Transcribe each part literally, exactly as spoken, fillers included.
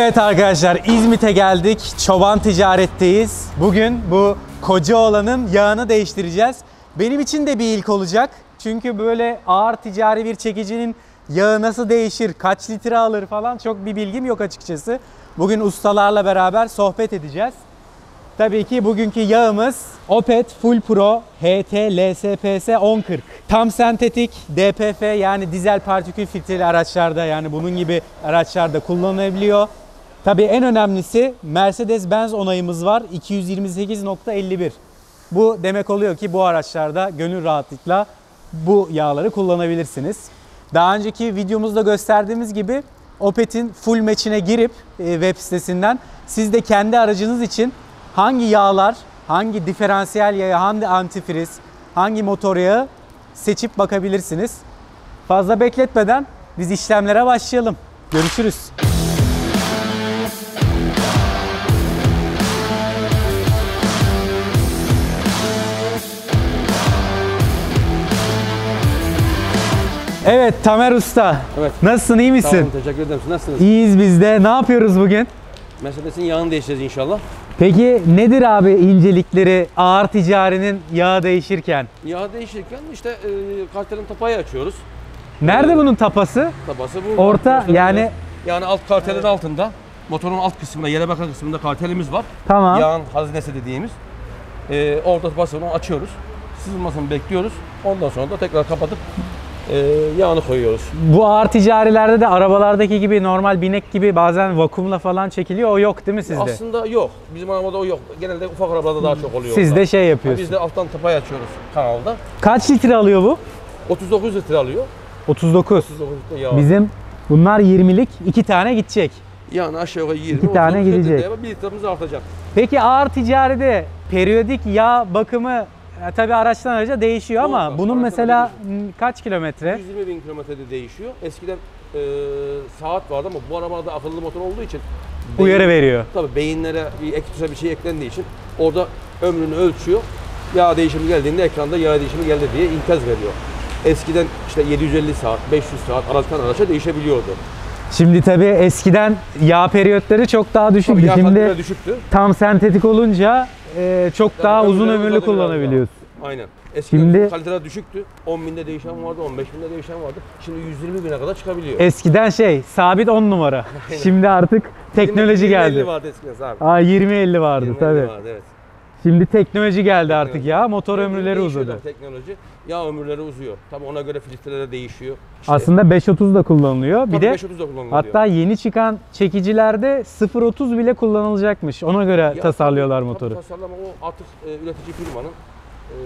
Evet arkadaşlar, İzmit'e geldik. Çoban Ticaret'teyiz. Bugün bu Kocaoğlan'ın yağını değiştireceğiz. Benim için de bir ilk olacak. Çünkü böyle ağır ticari bir çekicinin yağı nasıl değişir, kaç litre alır falan çok bir bilgim yok açıkçası. Bugün ustalarla beraber sohbet edeceğiz. Tabii ki bugünkü yağımız Opet Full Pro H T L S P S on kırk. Tam sentetik D P F yani dizel partikül filtreli araçlarda, yani bunun gibi araçlarda kullanılabiliyor. Tabii en önemlisi Mercedes-Benz onayımız var, iki yüz yirmi sekiz nokta elli bir. Bu demek oluyor ki bu araçlarda gönül rahatlıkla bu yağları kullanabilirsiniz. Daha önceki videomuzda gösterdiğimiz gibi Opet'in full match'ine girip web sitesinden siz de kendi aracınız için hangi yağlar, hangi diferansiyel yağı, hangi antifriz, hangi motor yağı seçip bakabilirsiniz. Fazla bekletmeden biz işlemlere başlayalım. Görüşürüz. Evet Tamer Usta, evet. Nasılsın, iyi misin? Tamam, teşekkür ederim. Nasılsınız? İyiyiz biz de. Ne yapıyoruz bugün? Mercedes'in yağını değiştireceğiz inşallah. Peki nedir abi incelikleri ağır ticarinin yağı değişirken? Yağı değişirken işte e, karterin tapayı açıyoruz. Nerede ee, bunun tapası? Tapası bu. Orta yani. Yani alt kartelin evet. Altında, motorun alt kısmında, yere bakan kısmında kartelimiz var. Tamam. Yağın hazinesi dediğimiz. E, orta tapasını açıyoruz. Sızılmasını bekliyoruz. Ondan sonra da tekrar kapatıp e, yağını koyuyoruz. Bu ağır ticarilerde de arabalardaki gibi normal binek gibi bazen vakumla falan çekiliyor. O yok değil mi sizde? Aslında yok. Bizim arabada o yok. Genelde ufak arabalarda daha çok oluyor. Siz orada. De şey yapıyorsunuz. Biz de alttan tapayı açıyoruz kanalda. Kaç litre alıyor bu? otuz dokuz litre alıyor. otuz dokuz. otuz dokuz litre yağ. Bizim bunlar yirmilik iki tane gidecek. Yani aşağı yukarı yirmi. iki tane gidecek. Litre bir litremiz artacak. Peki ağır ticaride periyodik yağ bakımı E, tabii araçtan araca değişiyor ama Doğru, bunun mesela değişiyor. Kaç kilometre? yüz yirmi bin kilometrede değişiyor. Eskiden e, saat vardı ama bu arabada akıllı motor olduğu için uyarı beyin, veriyor. Tabii beyinlere bir ekstra bir şey eklendiği için orada ömrünü ölçüyor. Yağ değişimi geldiğinde ekranda yağ değişimi geldi diye ikaz veriyor. Eskiden işte yedi yüz elli saat, beş yüz saat araçtan araca değişebiliyordu. Şimdi tabii eskiden yağ periyotları çok daha düşüktü. Tabii, şimdi düşüktü. Tam sentetik olunca Ee, çok yani daha uzun ömürlü kullanabiliyoruz. Daha. Aynen. Eskiden şimdi kaliteler düşüktü. on binde değişen vardı, on beş binde değişen vardı. Şimdi yüz yirmi bine kadar çıkabiliyor. Eskiden şey, sabit on numara. Aynen. Şimdi artık teknoloji yirmi, geldi. yirmi elli vardı eskiden abi. Aa, yirmi elli vardı yirmi, tabii. Vardı, evet. Şimdi teknoloji geldi teknoloji. Artık ya. Motor teknoloji ömürleri uzadı. Teknoloji. Ya ömürleri uzuyor. Tabii ona göre filtreler de değişiyor. İşte aslında beş otuz da kullanılıyor. Tabii bir de kullanılıyor. Hatta yeni çıkan çekicilerde sıfır otuz bile kullanılacakmış. Ona göre ya, tasarlıyorlar tabii, motoru. Tabii, tasarlama o artık e, üretici firmanın e,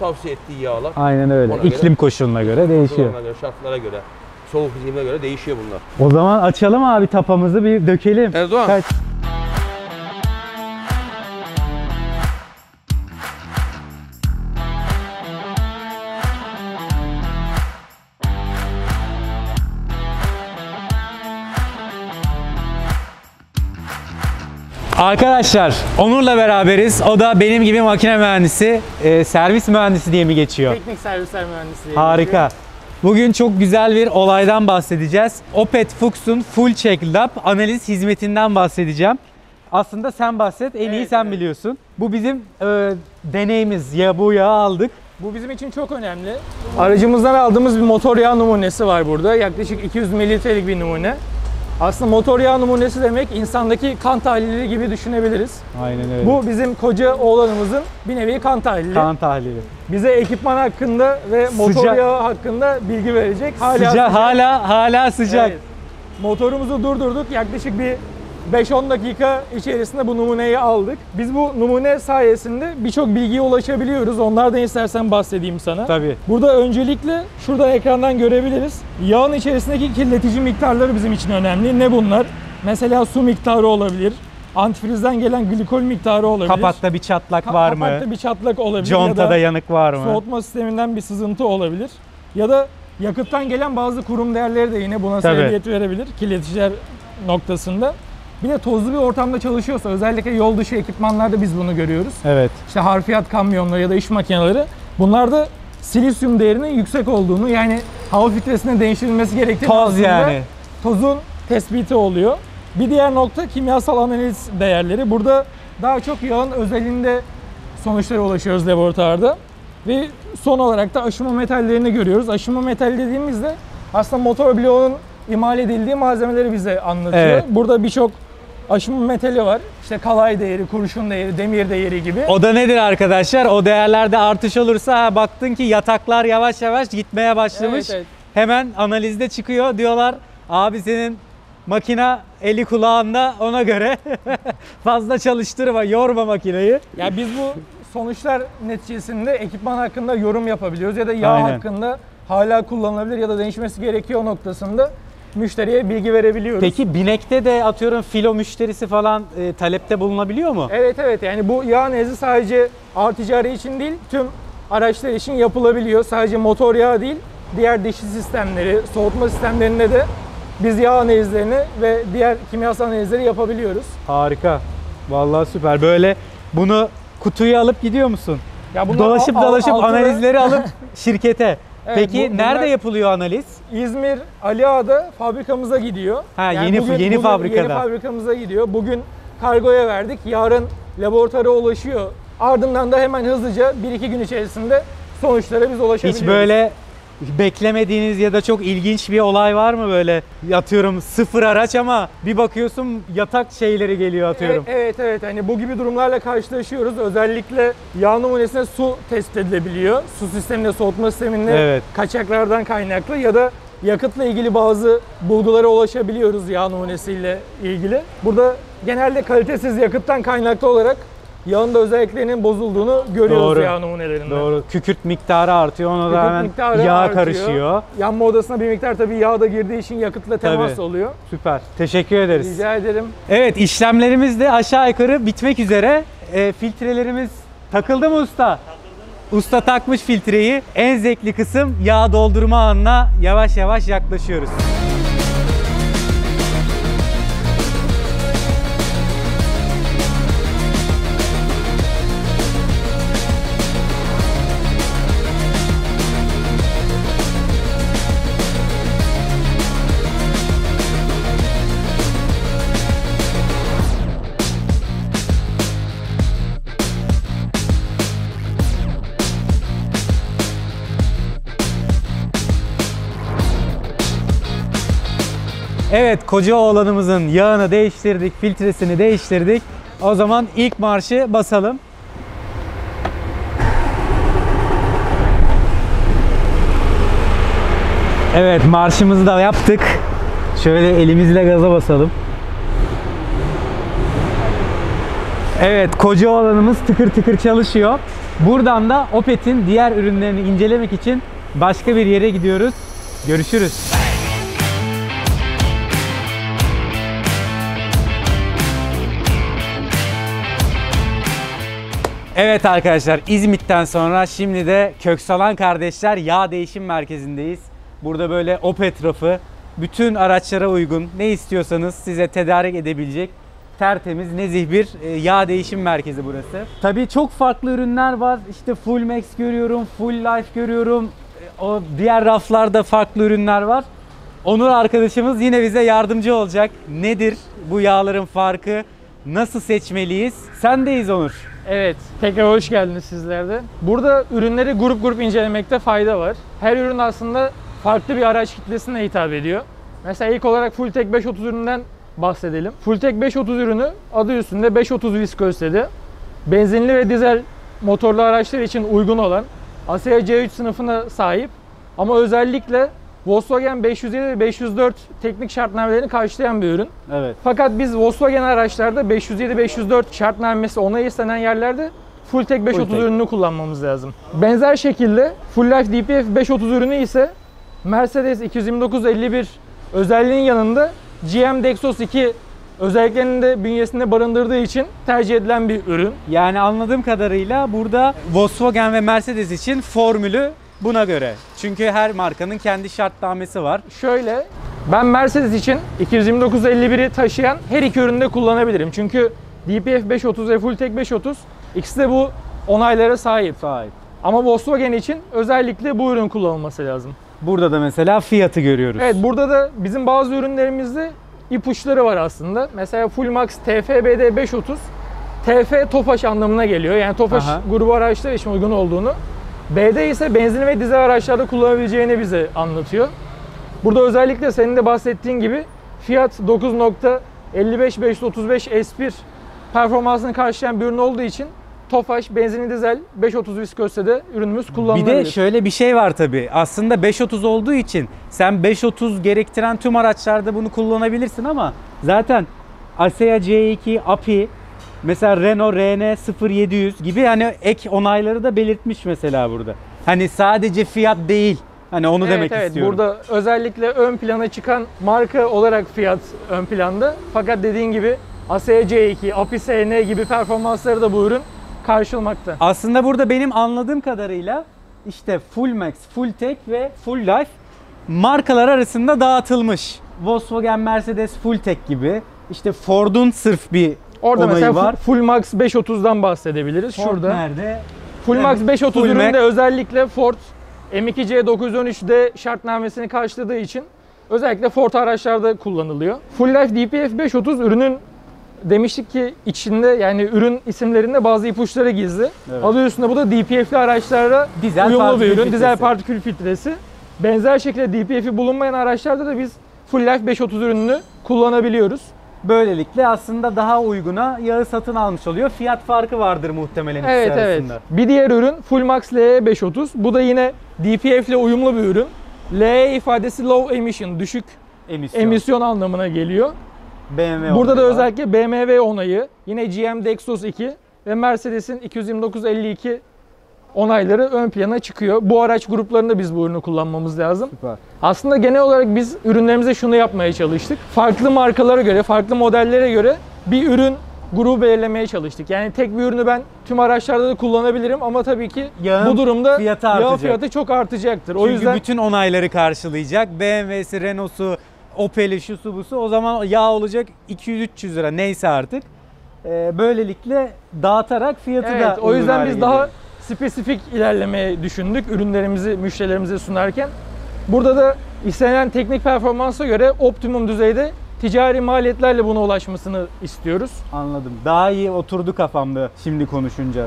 tavsiye ettiği yağlar. Aynen öyle. Ona İklim göre, koşuluna göre değişiyor. Göre, şartlara göre, soğuk iklimine göre değişiyor bunlar. O zaman açalım abi tapamızı, bir dökelim. Erdoğan. Kaç Arkadaşlar, Onur'la beraberiz. O da benim gibi makine mühendisi, e, servis mühendisi diye mi geçiyor? Teknik servisler mühendisi diye. Harika. Geçiyor. Bugün çok güzel bir olaydan bahsedeceğiz. Opet Fuchs'un Fulltech Lab analiz hizmetinden bahsedeceğim. Aslında sen bahset, en evet, iyi sen evet. biliyorsun. Bu bizim e, deneyimiz, ya bu yağı aldık. Bu bizim için çok önemli. Aracımızdan aldığımız bir motor yağı numunesi var burada. Yaklaşık iki yüz mililitrelik bir numune. Aslında motor yağı numunesi demek insandaki kan tahlili gibi düşünebiliriz. Aynen öyle. Bu bizim Kocaoğlan'ımızın bir nevi kan tahlili. Kan tahlili. Bize ekipman hakkında ve motor sıcak. yağı hakkında bilgi verecek. Hala sıcak, sıcak. Hala, hala sıcak. Evet. Motorumuzu durdurduk. Yaklaşık bir beş on dakika içerisinde bu numuneyi aldık. Biz bu numune sayesinde birçok bilgiye ulaşabiliyoruz. Onlardan istersen bahsedeyim sana. Tabii. Burada öncelikle şuradan ekrandan görebiliriz. Yağın içerisindeki kirletici miktarları bizim için önemli. Ne bunlar? Mesela su miktarı olabilir. Antifrizden gelen glikol miktarı olabilir. Kapakta bir çatlak Ka var mı? Kapakta bir çatlak olabilir. Contada ya da yanık var mı? Soğutma sisteminden bir sızıntı olabilir. Ya da yakıttan gelen bazı kurum değerleri de yine buna sebebiyet verebilir. Kirleticiler noktasında. Bir de tozlu bir ortamda çalışıyorsa, özellikle yol dışı ekipmanlarda biz bunu görüyoruz. Evet. İşte harfiyat kamyonları ya da iş makineleri, bunlarda silisyum değerinin yüksek olduğunu, yani hava filtresine değiştirilmesi gerektiğini, toz yani tozun tespiti oluyor. Bir diğer nokta kimyasal analiz değerleri. Burada daha çok yağın özelinde sonuçlara ulaşıyoruz laboratuvarda. Ve son olarak da aşınma metallerini görüyoruz. Aşınma metal dediğimizde aslında motor bloğunun imal edildiği malzemeleri bize anlatıyor. Evet. Burada birçok aşınma metali var. İşte kalay değeri, kurşun değeri, demir değeri gibi. O da nedir arkadaşlar? O değerlerde artış olursa baktın ki yataklar yavaş yavaş gitmeye başlamış. Evet, evet. Hemen analizde çıkıyor. Diyorlar abi senin makina eli kulağında, ona göre fazla çalıştırma, yorma makineyi. Ya biz bu sonuçlar neticesinde ekipman hakkında yorum yapabiliyoruz ya da yağ Aynen. hakkında hala kullanılabilir ya da değişmesi gerekiyor noktasında müşteriye bilgi verebiliyoruz. Peki binekte de atıyorum filo müşterisi falan e, talepte bulunabiliyor mu? Evet evet, yani bu yağ nezli sadece ağır ticari için değil, tüm araçlar için yapılabiliyor. Sadece motor yağı değil, diğer dişli sistemleri, soğutma sistemlerinde de biz yağ analizlerini ve diğer kimyasal analizleri yapabiliyoruz. Harika. Vallahi süper. Böyle bunu kutuyu alıp gidiyor musun? Ya dolaşıp dolaşıp altına... analizleri alıp şirkete. Evet, Peki bu, nerede bunlar... yapılıyor analiz? İzmir, Ali Ağa'da fabrikamıza gidiyor. Ha, yani yeni bugün, yeni bugün, fabrikada. Yeni fabrikamıza gidiyor. Bugün kargoya verdik. Yarın laboratuvara ulaşıyor. Ardından da hemen hızlıca bir iki gün içerisinde sonuçlara biz ulaşabiliyoruz. Hiç böyle beklemediğiniz ya da çok ilginç bir olay var mı böyle? Atıyorum sıfır araç ama bir bakıyorsun yatak şeyleri geliyor atıyorum. Evet evet, evet. Hani bu gibi durumlarla karşılaşıyoruz. Özellikle yağ numunesine su test edilebiliyor. Su sisteminde, soğutma sisteminde evet. kaçaklardan kaynaklı ya da yakıtla ilgili bazı bulgulara ulaşabiliyoruz yağ numunesiyle ilgili. Burada genelde kalitesiz yakıttan kaynaklı olarak yağın da özelliklerinin bozulduğunu görüyoruz Doğru. yağ numunelerinde. Doğru. Kükürt miktarı artıyor, ona Kükürt rağmen yağ artıyor. karışıyor. Yanma odasına bir miktar tabii yağ da girdiği için yakıtla temas tabii. oluyor. Süper. Teşekkür ederiz. Rica ederim. Evet, işlemlerimiz de aşağı yukarı bitmek üzere. E, filtrelerimiz takıldı mı usta? Takıldı. Usta takmış filtreyi. En zevkli kısım yağ doldurma anına yavaş yavaş yaklaşıyoruz. Evet, koca oğlanımızın yağını değiştirdik, filtresini değiştirdik. O zaman ilk marşı basalım. Evet, marşımızı da yaptık. Şöyle elimizle gaza basalım. Evet, koca oğlanımız tıkır tıkır çalışıyor. Buradan da Opet'in diğer ürünlerini incelemek için başka bir yere gidiyoruz. Görüşürüz. Evet arkadaşlar, İzmit'ten sonra şimdi de Köksalan Kardeşler Yağ Değişim Merkezi'ndeyiz. Burada böyle Opet rafı, bütün araçlara uygun, ne istiyorsanız size tedarik edebilecek tertemiz, nezih bir yağ değişim merkezi burası. Tabii çok farklı ürünler var. İşte Fullmax görüyorum, Fulllife görüyorum. O diğer raflarda farklı ürünler var. Onur arkadaşımız yine bize yardımcı olacak. Nedir bu yağların farkı? Nasıl seçmeliyiz? Sendeyiz Onur. Evet, tekrar hoş geldiniz sizler de. Burada ürünleri grup grup incelemekte fayda var. Her ürün aslında farklı bir araç kitlesine hitap ediyor. Mesela ilk olarak Fulltech beş otuz üründen bahsedelim. Fulltech beş otuz ürünü adı üstünde beş otuz viskositeli, benzinli ve dizel motorlu araçlar için uygun olan Asya C üç sınıfına sahip ama özellikle Volkswagen beş yüz yedi ve beş yüz dört teknik şartnamelerini karşılayan bir ürün. Evet. Fakat biz Volkswagen araçlarda beş yüz yedi beş yüz dört şartnamesi onayı istenen yerlerde Fulltech beş otuz ürününü kullanmamız lazım. Benzer şekilde Fulllife D P F beş otuz ürünü ise Mercedes iki yüz yirmi dokuz elli bir özelliğinin yanında G M Dexos iki özelliklerini de bünyesinde barındırdığı için tercih edilen bir ürün. Yani anladığım kadarıyla burada Volkswagen ve Mercedes için formülü buna göre. Çünkü her markanın kendi şartnamesi var. Şöyle, ben Mercedes için iki yüz yirmi dokuz elli biri taşıyan her iki üründe kullanabilirim. Çünkü D P F beş otuz ve Fulltech beş otuz ikisi de bu onaylara sahip. sahip. Ama Volkswagen için özellikle bu ürün kullanılması lazım. Burada da mesela fiyatı görüyoruz. Evet, burada da bizim bazı ürünlerimizde ipuçları var aslında. Mesela Fullmax T F B D beş yüz otuz, T F Tofaş anlamına geliyor. Yani Tofaş Aha. grubu araçlar için uygun olduğunu. B D ise benzinli ve dizel araçlarda kullanabileceğini bize anlatıyor. Burada özellikle senin de bahsettiğin gibi Fiat dokuz nokta elli beş beş yüz otuz beş S bir performansını karşılayan bir ürün olduğu için Tofaş benzinli dizel beş yüz otuz viskos'te de ürünümüz kullanılabilir. Bir de şöyle bir şey var tabii. Aslında beş yüz otuz olduğu için sen beş yüz otuz gerektiren tüm araçlarda bunu kullanabilirsin ama zaten Asea C iki, A P I, mesela Renault R N sıfır yedi yüz gibi hani ek onayları da belirtmiş mesela burada. Hani sadece Fiat değil. Hani onu evet, demek evet. istiyorum. Burada özellikle ön plana çıkan marka olarak Fiat ön planda. Fakat dediğin gibi Asea C iki, A P I S N gibi performansları da bu ürün karşılamakta. Aslında burada benim anladığım kadarıyla işte Fullmax, Fulltech ve Fulllife markalar arasında dağıtılmış. Volkswagen, Mercedes, Fulltech gibi. İşte Ford'un sırf bir orada mesela var. Fullmax beş yüz otuz'dan bahsedebiliriz. Ford şurada. Nerede? Fullmax evet. beş yüz otuz Full üründe Mac. Özellikle Ford M iki C dokuz yüz on üç'de şartnamesini karşıladığı için özellikle Ford araçlarda kullanılıyor. Fulllife D P F beş yüz otuz ürünün demiştik ki içinde yani ürün isimlerinde bazı ipuçları gizli. Evet. Adı üstünde bu da D P F'li araçlara dizel uyumlu bir ürün. Filtresi. Dizel partikül filtresi. Benzer şekilde D P F'i bulunmayan araçlarda da biz Fulllife beş yüz otuz ürününü kullanabiliyoruz. Böylelikle aslında daha uyguna yağı satın almış oluyor. Fiyat farkı vardır muhtemelen ikisi evet, arasında. Evet. Bir diğer ürün Fullmax L E beş yüz otuz. Bu da yine D P F'le uyumlu bir ürün. L E ifadesi low emission, düşük emisyon, emisyon anlamına geliyor. B M W burada da var. Özellikle B M W onayı, yine G M Dexos iki ve Mercedes'in iki yüz yirmi dokuz elli iki onayları ön plana çıkıyor. Bu araç gruplarında biz bu ürünü kullanmamız lazım. Süper. Aslında genel olarak biz ürünlerimize şunu yapmaya çalıştık. Farklı markalara göre, farklı modellere göre bir ürün grubu belirlemeye çalıştık. Yani tek bir ürünü ben tüm araçlarda da kullanabilirim ama tabii ki yağın bu durumda fiyatı yağ fiyatı çok artacaktır. Çünkü o yüzden bütün onayları karşılayacak. B M W'si, Renault'su, Opel'i, şusu busu, o zaman yağ olacak iki yüz üç yüz lira neyse artık. Ee, böylelikle dağıtarak fiyatı evet, da o yüzden biz daha spesifik ilerlemeyi düşündük ürünlerimizi müşterilerimize sunarken. Burada da istenen teknik performansa göre optimum düzeyde ticari maliyetlerle buna ulaşmasını istiyoruz. Anladım. Daha iyi oturdu kafamda şimdi konuşunca.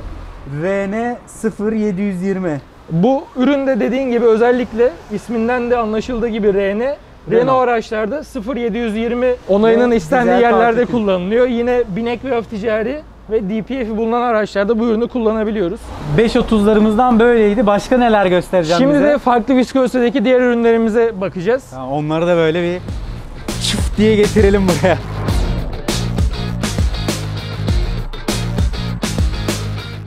R N sıfır yedi yüz yirmi. Bu üründe dediğin gibi özellikle isminden de anlaşıldığı gibi R N Renault araçlarda sıfır yedi yüz yirmi onayının ve istendiği yerlerde partikül. Kullanılıyor. Yine binek ve hafif ticari ve D P F'i bulunan araçlarda bu ürünü kullanabiliyoruz. beş yüz otuz'larımızdan böyleydi. Başka neler göstereceğim Şimdi bize? De farklı viskositedeki diğer ürünlerimize bakacağız. Ha, onları da böyle bir çıf diye getirelim buraya.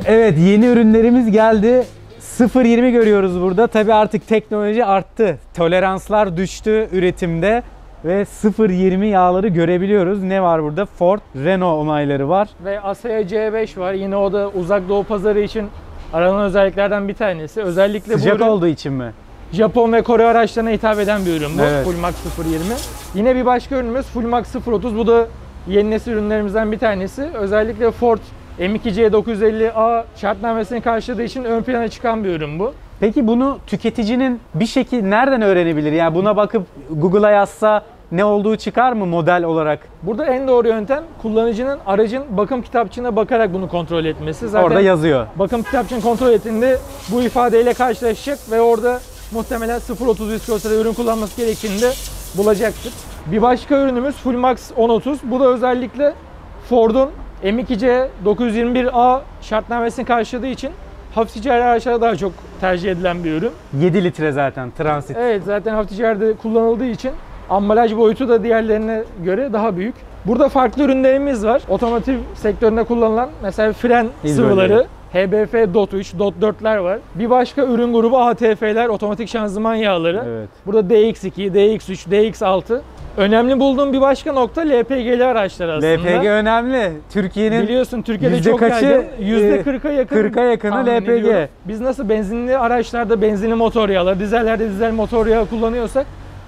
Evet, yeni ürünlerimiz geldi. sıfır yirmi görüyoruz burada. Tabii artık teknoloji arttı. Toleranslar düştü üretimde ve sıfır yirmi yağları görebiliyoruz. Ne var burada? Ford, Renault onayları var. Ve Asea C beş var. Yine o da uzak doğu pazarı için aranan özelliklerden bir tanesi. Özellikle Sıcak bu ürün olduğu için mi? Japon ve Kore araçlarına hitap eden bir ürün bu. Evet. Fullmax sıfır yirmi. Yine bir başka ürünümüz Fullmax sıfır otuz. Bu da yeni nesil ürünlerimizden bir tanesi. Özellikle Ford M iki C dokuz yüz elli A şartnamesini karşıladığı için ön plana çıkan bir ürün bu. Peki bunu tüketicinin bir şekilde nereden öğrenebilir? Yani buna bakıp Google'a yazsa ne olduğu çıkar mı model olarak? Burada en doğru yöntem kullanıcının aracın bakım kitapçığına bakarak bunu kontrol etmesi. Zaten orada yazıyor. Bakım kitapçığını kontrol ettiğinde bu ifadeyle karşılaşacak ve orada muhtemelen sıfır otuz viskosada ürün kullanması gerektiğini de bulacaktır. Bir başka ürünümüz Fullmax on otuz. Bu da özellikle Ford'un M iki C dokuz yüz yirmi bir A şartnamesini karşıladığı için hafif ticari araçlara daha çok tercih edilen bir ürün. yedi litre zaten transit. Evet, zaten hafif ticaride kullanıldığı için ambalaj boyutu da diğerlerine göre daha büyük. Burada farklı ürünlerimiz var. Otomotiv sektöründe kullanılan mesela fren İl sıvıları, bölgeleri. H B F dot üç, dot dört'ler var. Bir başka ürün grubu A T F'ler, otomatik şanzıman yağları. Evet. Burada D X iki, D X üç, D X altı. Önemli bulduğum bir başka nokta L P G'li araçlar aslında. L P G önemli. Türkiye'nin biliyorsun Türkiye'de çok yaygın. yüzde kırk'a yakın. kırk'a yakını L P G. Ediyorum. Biz nasıl benzinli araçlarda benzinli motor yağları, dizellerde dizel motor yağı kullanıyorsak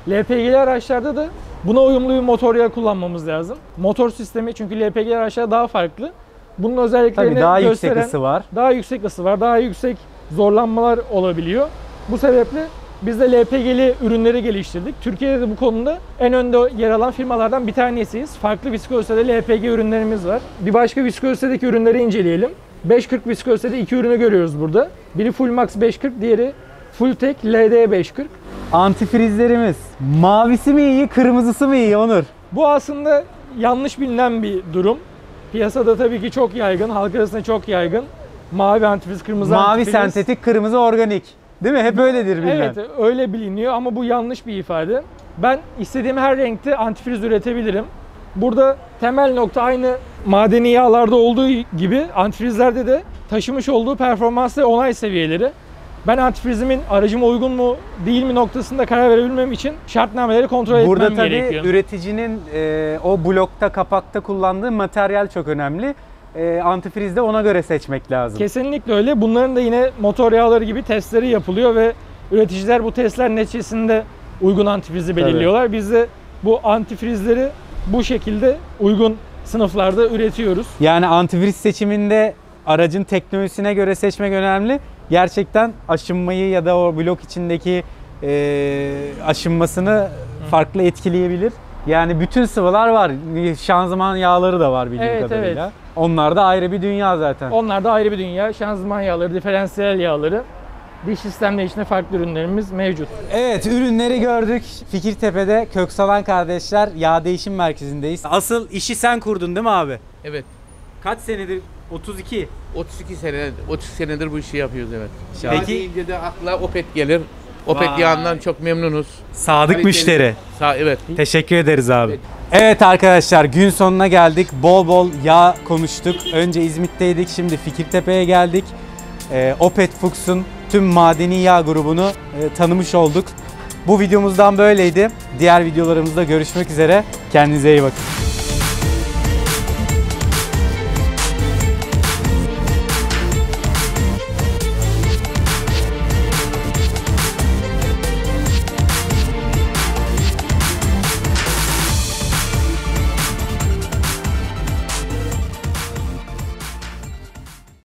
L P G'li araçlarda da buna uyumlu bir motor yağı kullanmamız lazım. Motor sistemi çünkü L P G'li araçlar daha farklı. Bunun özelliklerini Tabii daha gösteren, yüksek ısı var. Daha yüksek ısı var. Daha yüksek zorlanmalar olabiliyor. Bu sebeple Biz de L P G'li ürünleri geliştirdik. Türkiye'de de bu konuda en önde yer alan firmalardan bir tanesiyiz. Farklı viskozitede L P G ürünlerimiz var. Bir başka viskozitedeki ürünleri inceleyelim. beş kırk viskozitede iki ürünü görüyoruz burada. Biri Fullmax beş kırk, diğeri Fulltech L D beş kırk. Antifrizlerimiz mavisi mi iyi, kırmızısı mı iyi Onur? Bu aslında yanlış bilinen bir durum. Piyasada tabii ki çok yaygın, halk arasında çok yaygın. Mavi antifriz, kırmızı mavi antifriz. Mavi sentetik, kırmızı organik. Değil mi? Hep öyledir bilinen. Evet, öyle biliniyor ama bu yanlış bir ifade. Ben istediğim her renkte antifriz üretebilirim. Burada temel nokta aynı madeni yağlarda olduğu gibi antifrizlerde de taşımış olduğu performans ve onay seviyeleri. Ben antifrizimin aracıma uygun mu değil mi noktasında karar verebilmem için şartnameleri kontrol etmem gerekiyor. Burada tabii gerekiyor. Üreticinin e, o blokta, kapakta kullandığı materyal çok önemli. E, antifriz de ona göre seçmek lazım. Kesinlikle öyle. Bunların da yine motor yağları gibi testleri yapılıyor ve üreticiler bu testler neticesinde uygun antifrizi belirliyorlar. Tabii. Biz de bu antifrizleri bu şekilde uygun sınıflarda üretiyoruz. Yani antifriz seçiminde aracın teknolojisine göre seçmek önemli. Gerçekten aşınmayı ya da o blok içindeki e, aşınmasını farklı etkileyebilir. Yani bütün sıvılar var. Şanzıman yağları da var bildiğim evet, kadarıyla. Evet. Onlar da ayrı bir dünya zaten. Onlar da ayrı bir dünya. Şanzıman yağları, diferansiyel yağları. Diş sistemleri içinde farklı ürünlerimiz mevcut. Evet, ürünleri gördük. Fikirtepe'de Köksalan Kardeşler Yağ Değişim Merkezi'ndeyiz. Asıl işi sen kurdun değil mi abi? Evet. Kaç senedir? otuz iki. otuz iki senedir, otuz senedir bu işi yapıyoruz evet. Peki deyince de akla Opet gelir. Opet vay. Yağından çok memnunuz. Sadık Hariteli. Müşteri. Sa evet. Teşekkür ederiz abi. Evet. Evet arkadaşlar, gün sonuna geldik. Bol bol yağ konuştuk. Önce İzmit'teydik, şimdi Fikirtepe'ye geldik. Ee, Opet Fuchs'un tüm madeni yağ grubunu e, tanımış olduk. Bu videomuzdan böyleydi. Diğer videolarımızda görüşmek üzere. Kendinize iyi bakın.